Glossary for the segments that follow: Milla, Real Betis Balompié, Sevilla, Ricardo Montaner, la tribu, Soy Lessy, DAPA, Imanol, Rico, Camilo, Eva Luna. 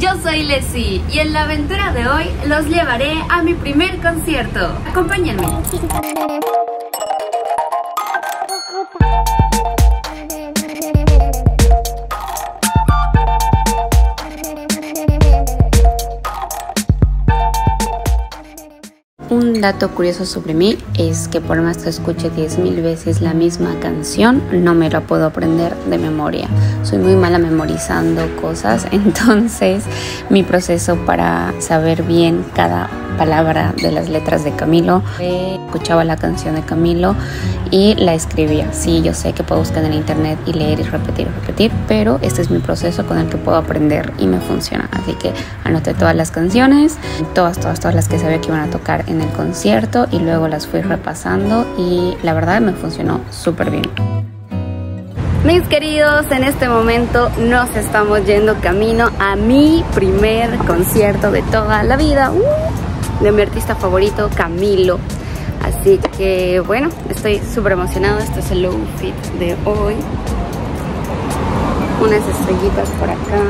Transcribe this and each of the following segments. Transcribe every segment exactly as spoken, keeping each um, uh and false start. yo soy Lessy y en la aventura de hoy los llevaré a mi primer concierto. Acompáñenme. Un dato curioso sobre mí es que por más que escuche diez mil veces la misma canción, no me la puedo aprender de memoria. Soy muy mala memorizando cosas, entonces mi proceso para saber bien cada palabra de las letras de Camilo, escuchaba la canción de Camilo y la escribía. Sí, yo sé que puedo buscar en internet y leer y repetir y repetir, pero este es mi proceso con el que puedo aprender y me funciona. Así que anoté todas las canciones, todas, todas, todas las que sabía que iban a tocar en el concierto y luego las fui repasando y la verdad me funcionó súper bien. Mis queridos, en este momento nos estamos yendo camino a mi primer concierto de toda la vida. ¡Uh! De mi artista favorito, Camilo. Así que bueno, estoy súper emocionado. Este es el outfit de hoy. Unas estrellitas por acá.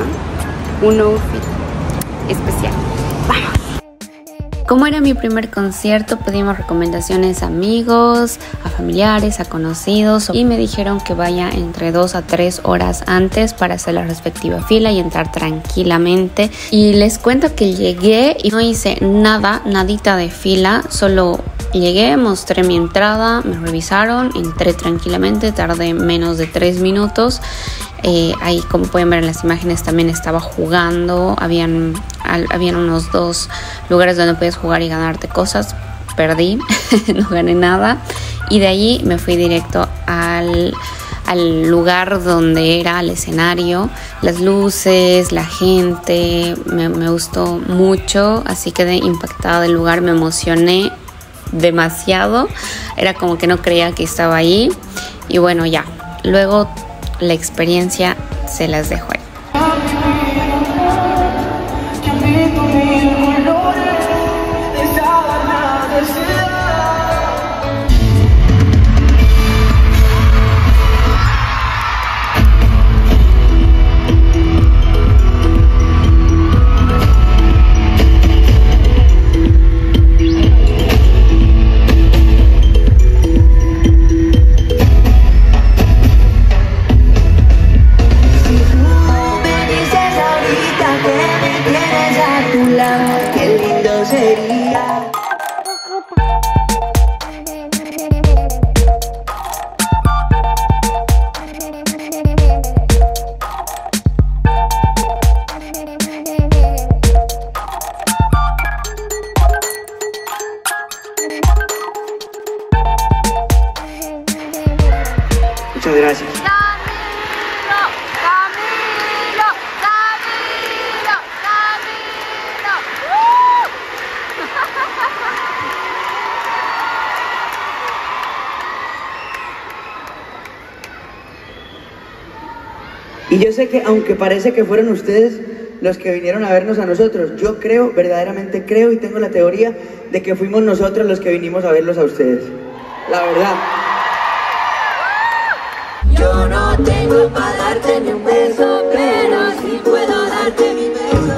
Un outfit especial. ¡Vamos! Como era mi primer concierto, pedimos recomendaciones a amigos, a familiares, a conocidos y me dijeron que vaya entre dos a tres horas antes para hacer la respectiva fila y entrar tranquilamente. Y les cuento que llegué y no hice nada, nadita de fila, solo llegué, mostré mi entrada, me revisaron, entré tranquilamente, tardé menos de tres minutos. Eh, ahí, como pueden ver en las imágenes, también estaba jugando. Habían, al, habían unos dos lugares donde podías jugar y ganarte cosas. Perdí, no gané nada. Y de ahí me fui directo al, al lugar donde era el escenario. Las luces, la gente, me, me gustó mucho. Así quedé impactada del lugar, me emocioné demasiado. Era como que no creía que estaba ahí. Y bueno, ya. Luego... la experiencia se las dejo ahí. Muchas gracias. Y yo sé que, aunque parece que fueron ustedes los que vinieron a vernos a nosotros, yo creo, verdaderamente creo y tengo la teoría de que fuimos nosotros los que vinimos a verlos a ustedes. La verdad. Yo no tengo para darte ni un beso, pero sí puedo darte mi beso.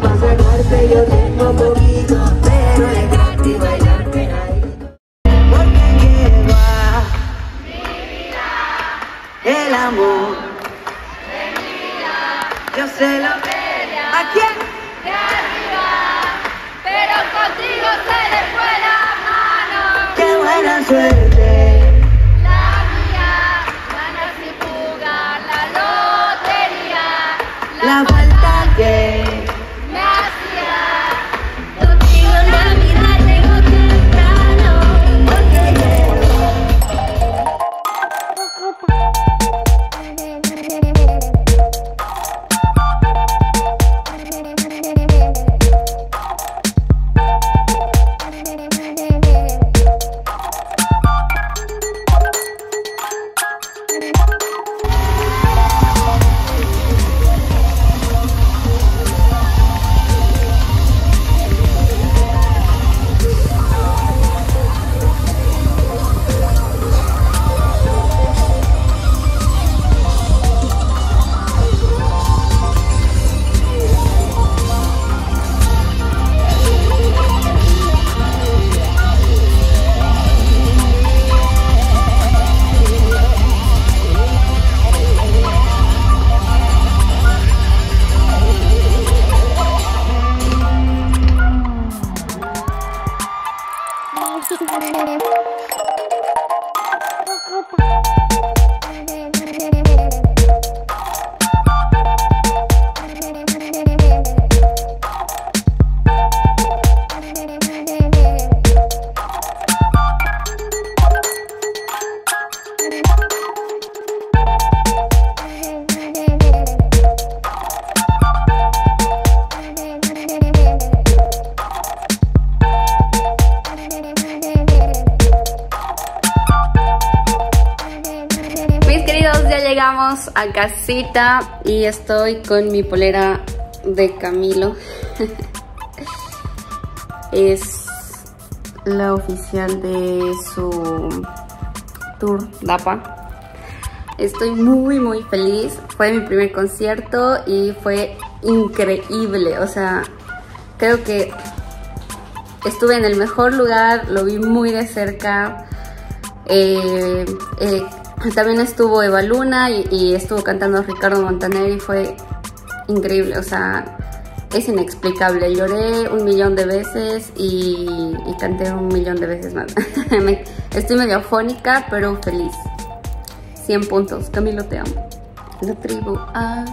Para sacarte yo tengo poquito, pero es gratis bailar pegadito. Porque lleva mi vida, el amor. Yo se lo pedía. ¿A quién? De arriba. Pero contigo se le fue la mano. ¡Qué buena suerte! La mía. Ganas y jugar la lotería. La, la falta que me hacía. Contigo la vida llegó temprano. Porque llegó. Vámonos a casita y estoy con mi polera de Camilo. Es la oficial de su tour D A P A. Estoy muy muy feliz. Fue mi primer concierto y fue increíble. O sea, creo que estuve en el mejor lugar, lo vi muy de cerca. Eh, eh, también estuvo Eva Luna y, y estuvo cantando Ricardo Montaner y fue increíble. O sea, es inexplicable. Lloré un millón de veces y, y canté un millón de veces más. Estoy medio afónica, pero feliz. cien puntos. Camilo, te amo. La tribu. Ah.